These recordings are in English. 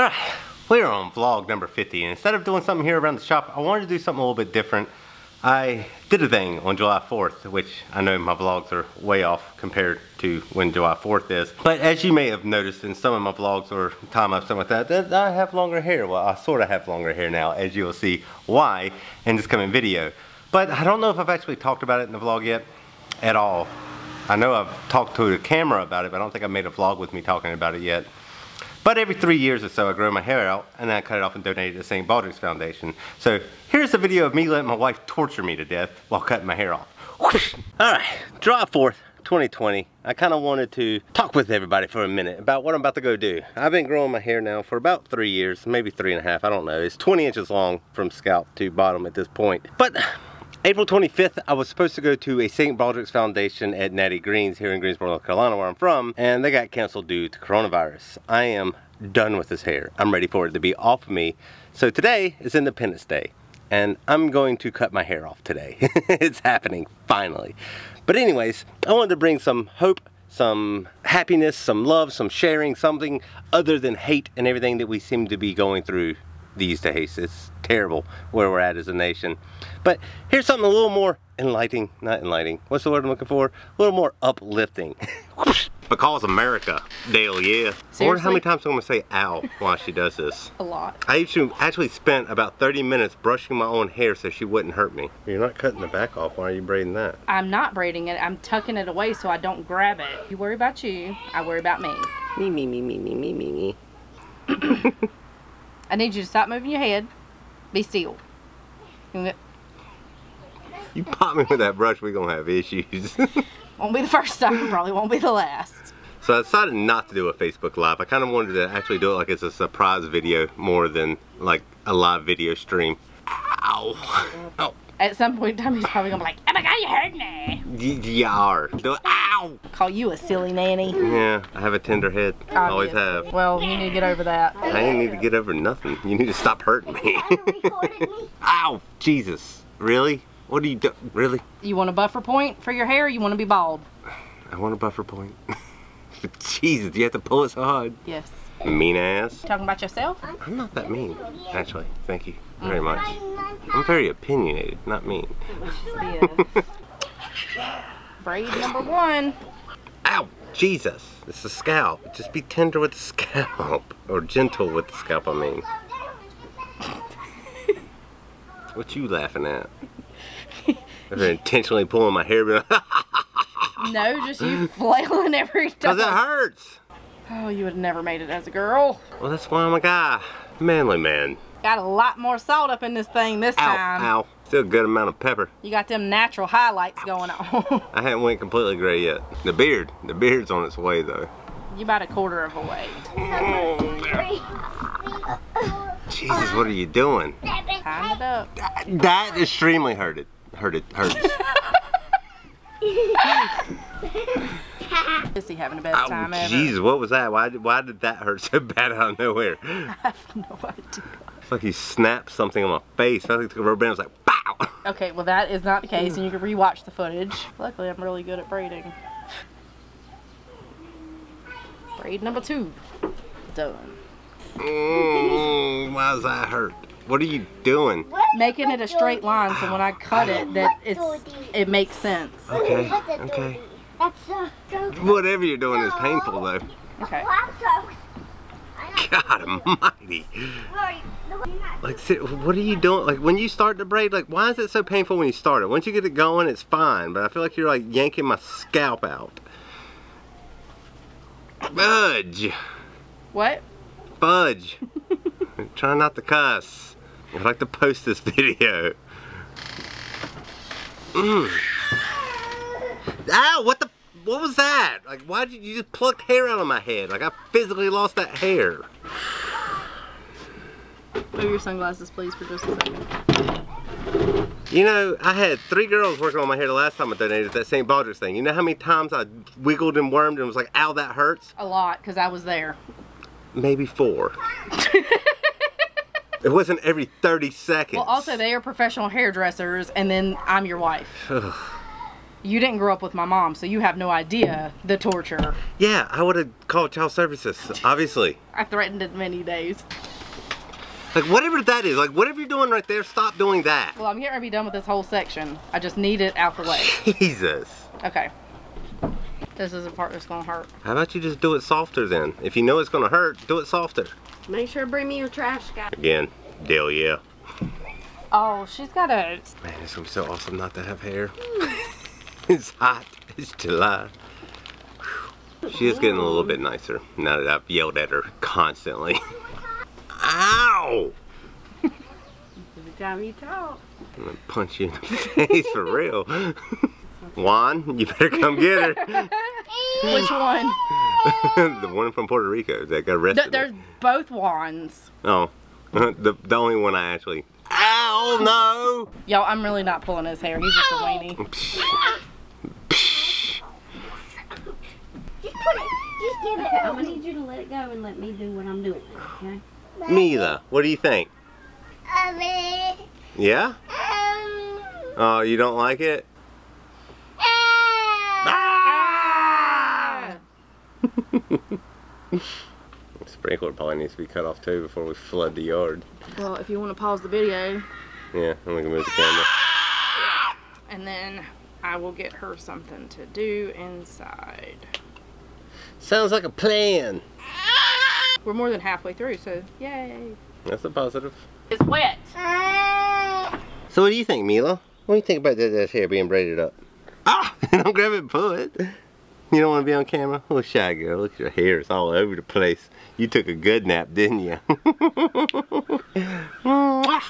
Alright, we're on vlog number 50, and instead of doing something here around the shop, I wanted to do something a little bit different. I did a thing on July 4th, which I know my vlogs are way off compared to when July 4th is. But as you may have noticed in some of my vlogs or time-lapse, something like that, I have longer hair. Well, I sort of have longer hair now, as you'll see why in this coming video. But I don't know if I've actually talked about it in the vlog yet at all. I know I've talked to the camera about it, but I don't think I've made a vlog with me talking about it yet. But every 3 years or so I grow my hair out and then I cut it off and donate it to St. Baldrick's Foundation. So here's a video of me letting my wife torture me to death while cutting my hair off. Alright, July 4th, 2020. I kind of wanted to talk with everybody for a minute about what I'm about to go do. I've been growing my hair now for about 3 years, maybe 3 and a half, I don't know. It's 20 inches long from scalp to bottom at this point. But April 25th, I was supposed to go to a St. Baldrick's Foundation at Natty Green's here in Greensboro, North Carolina, where I'm from, and they got canceled due to coronavirus. I am done with this hair. I'm ready for it to be off of me. So today is Independence Day, and I'm going to cut my hair off today. It's happening, finally. But anyways, I wanted to bring some hope, some happiness, some love, some sharing, something other than hate and everything that we seem to be going through these days. It's terrible where we're at as a nation. But here's something a little more enlightening, not enlightening, what's the word I'm looking for? A little more uplifting. Because America, Dale, yeah. Seriously? I wonder how many times I'm gonna say ow while she does this. A lot. I actually spent about 30 minutes brushing my own hair so she wouldn't hurt me. You're not cutting the back off, why are you braiding that? I'm not braiding it, I'm tucking it away so I don't grab it. You worry about you, I worry about me. Me. I need you to stop moving your head. Be still. You pop me with that brush, we're gonna have issues. Won't be the first time, probably won't be the last. So I decided not to do a Facebook Live. I kind of wanted to actually do it like it's a surprise video more than like a live video stream. Ow. Oh. At some point in time, he's probably gonna be like, oh my god, you hurt me. You are. Ow. Call you a silly nanny. Yeah, I have a tender head. I always have. Well, you need to get over that. I didn't need to get over nothing. You need to stop hurting me. Ow, Jesus. Really? What do you do? Really? You want a buffer point for your hair or you want to be bald? I want a buffer point. Jesus, you have to pull it so hard. Yes. Mean ass. Talking about yourself? I'm not that mean, actually. Thank you very much. I'm very opinionated, not mean. Braid number one. Ow, Jesus. It's the scalp. Just be tender with the scalp. Or gentle with the scalp, I mean. What you laughing at? They're intentionally pulling my hair. No, just you flailing every time. Because it hurts. Oh, you would have never made it as a girl. Well, that's why I'm a guy. Manly man. Got a lot more salt up in this thing this time. Ow. Still a good amount of pepper. You got them natural highlights going on. I haven't went completely gray yet. The beard's on its way though. You about a quarter of a way. Jesus, what are you doing? Time it up. That extremely hurted. Hurts. Is he having the best time ever? Jeez, what was that? Why did that hurt so bad out of nowhere? I have no idea. It's like he snapped something on my face. I think the rubber band was like, pow! Okay, well that is not the case, and you can rewatch the footage. Luckily, I'm really good at braiding. Braid number two. Done. Why does that hurt? What are you doing? Making it a straight line, so when I cut it, that it makes sense. Okay, okay. Whatever you're doing is painful though. Okay. God almighty. Like, what are you doing? Like, when you start to braid, like, why is it so painful when you start it? Once you get it going, it's fine, but I feel like you're like yanking my scalp out. Fudge. What? Fudge. Try not to cuss. I'd like to post this video. Ow, what was that? Like, why did you just pluck hair out of my head? Like, I physically lost that hair. Move your sunglasses, please, for just a second. You know, I had 3 girls working on my hair the last time I donated that St. Baldrick's thing. You know how many times I wiggled and wormed and was like, ow, that hurts? A lot, because I was there. Maybe 4. It wasn't every 30 seconds. Well, also, they are professional hairdressers, and then I'm your wife. you didn't grow up with my mom, so you have no idea the torture. Yeah, I would have called child services, obviously. I threatened it many days. Like, whatever that is, like, whatever you're doing right there, stop doing that. Well, I'm getting ready to be done with this whole section. I just need it out the way. Jesus. Okay. This is the part that's gonna hurt. How about you just do it softer then? If you know it's gonna hurt, do it softer. Make sure to bring me your trash guy. Again, Delia. Oh, she's got a... Man, it's gonna be so awesome not to have hair. It's hot, it's July. She is getting a little bit nicer now that I've yelled at her constantly. Ow! Every time you talk. I'm gonna punch you in the face for real. Juan, you better come get her. Which one? The one from Puerto Rico that got arrested. There's both Juans. Oh, the only one I actually... Ow, no! Y'all, I'm really not pulling his hair. He's just a weenie. Just give it. I'm gonna need you to let it go and let me do what I'm doing, okay? Mila, what do you think? Yeah? Oh, you don't like it? Ah! The sprinkler probably needs to be cut off too before we flood the yard. Well, if you want to pause the video. Yeah, and we can move the camera. And then I will get her something to do inside. Sounds like a plan. We're more than halfway through, so yay. That's a positive. It's wet. So what do you think, Mila? What do you think about that hair being braided up? Ah! Don't grab it and pull it. You don't want to be on camera? Little shy girl, look at your hair. It's all over the place. You took a good nap, didn't you? Ow!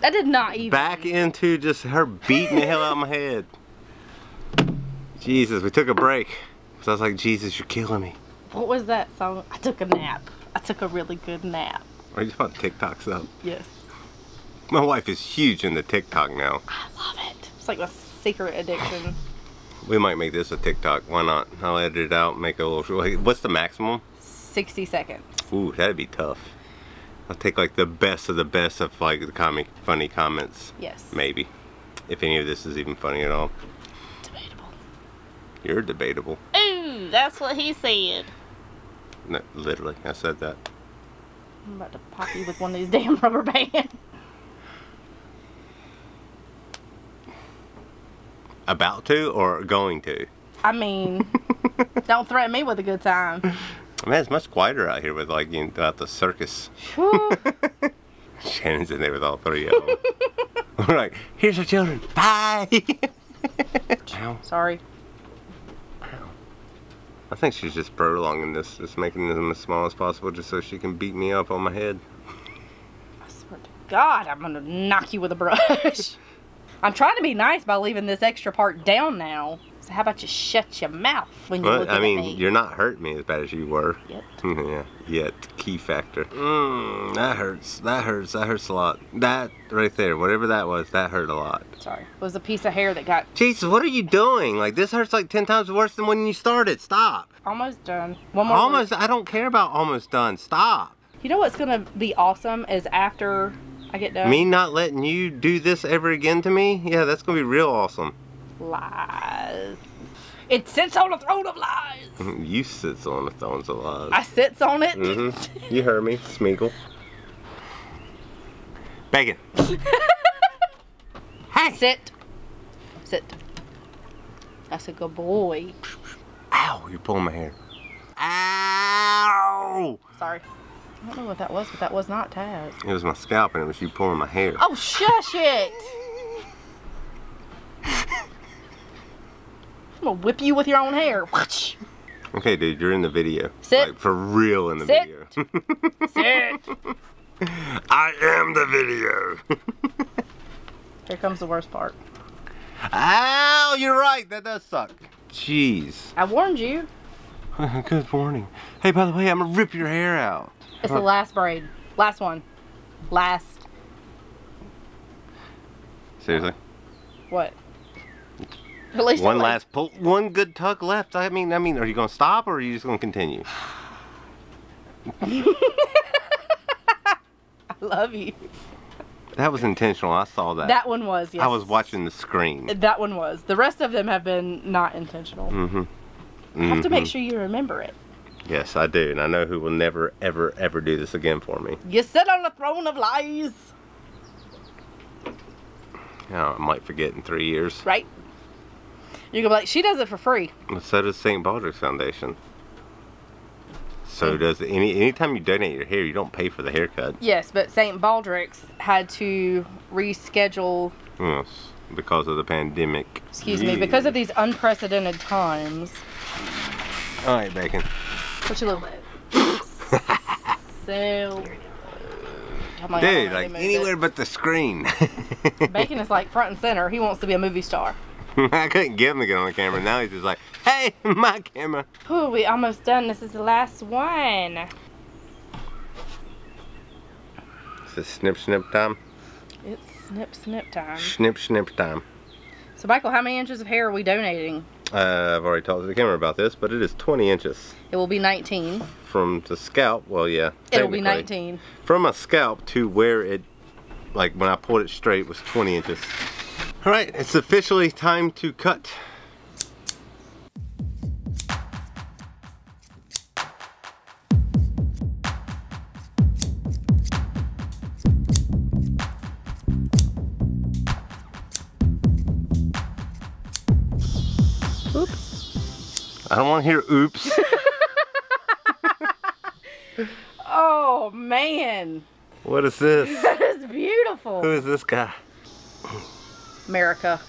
That did not even. Back into just her beating the hell out of my head. Jesus, we took a break. So I was like, Jesus, you're killing me. What was that song? I took a nap. I took a really good nap. Are you on TikTok stuff? Yes. My wife is huge into TikTok now. I love it. It's like a secret addiction. We might make this a TikTok. Why not? I'll edit it out and make a little... What's the maximum? 60 seconds. Ooh, that'd be tough. I'll take like the best of like the comic funny comments. Yes. Maybe. If any of this is even funny at all. Debatable. You're debatable. Ooh, that's what he said. No, literally, I said that. I'm about to pop you with one of these damn rubber bands. About to or going to? I mean, don't threaten me with a good time. Man, it's much quieter out here with like, you know, without the circus. Shannon's in there with all three of them. We're like, here's our children, bye! Ow. Sorry. I think she's just prolonging this, just making them as small as possible just so she can beat me up on my head. I swear to God, I'm gonna knock you with a brush. I'm trying to be nice by leaving this extra part down now. So how about you shut your mouth when you look at me? I mean, you're not hurting me as bad as you were. Yet. Yeah, yet. Key factor. That hurts. That hurts. That hurts a lot. That right there, whatever that was, that hurt a lot. Sorry. It was a piece of hair that got... Jesus, what are you doing? Like, this hurts like 10 times worse than when you started. Stop. Almost done. One more. Almost. Week. I don't care about almost done. Stop. You know what's going to be awesome is after I get done. Me not letting you do this ever again to me? Yeah, that's going to be real awesome. Lies. It sits on the throne of lies. You sits on the thrones of lies. I sits on it. You heard me, Smeagol. Bacon. Hey. Sit. Sit. That's a good boy. Ow, you're pulling my hair. Ow. Sorry. I don't know what that was, but that was not Taz. It was my scalp and it was you pulling my hair. Oh, shush it. I'm gonna whip you with your own hair. Watch. Okay, dude, you're in the video. Sit. Like, for real in the Sit. Video. Sit. I am the video. Here comes the worst part. Ow, you're right. That does suck. Jeez. I warned you. Good warning. Hey, by the way, I'm gonna rip your hair out. It's the last braid. Last one. Last. Seriously? What? At least one last pull, one good tug left. I mean, are you gonna stop or are you just gonna continue? I love you. That was intentional. I saw that. That one was, yes. I was watching the screen. That one was. The rest of them have been not intentional. Mm-hmm. Mm-hmm. I have to make sure you remember it. Yes, I do. And I know who will never, ever, ever do this again for me. You sit on the throne of lies. Oh, I might forget in 3 years. Right. You're going to be like, she does it for free. And so does St. Baldrick's Foundation. So does anytime you donate your hair, you don't pay for the haircut. Yes, but St. Baldrick's had to reschedule. Yes, because of the pandemic. Excuse me, because of these unprecedented times. All right, bacon. Put you a little bit. So, like, dude, like anywhere but the screen. Bacon is like front and center. He wants to be a movie star. I couldn't get him to get on the camera. Now he's just like, hey, my camera. Ooh, we almost done. This is the last one. Is this snip snip time? It's snip snip time. Snip snip time. So Michael, how many inches of hair are we donating? I've already talked to the camera about this, but it is 20 inches. It will be 19. From the scalp, well yeah. It'll be 19. From a scalp to where it, like when I pulled it straight, was 20 inches. All right, it's officially time to cut. Oops. I don't want to hear oops. Oh, man. What is this? That is beautiful. Who is this guy? America.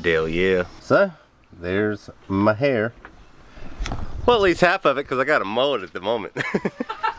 Dell, yeah. So, there's my hair. Well, at least half of it, because I got a mullet at the moment.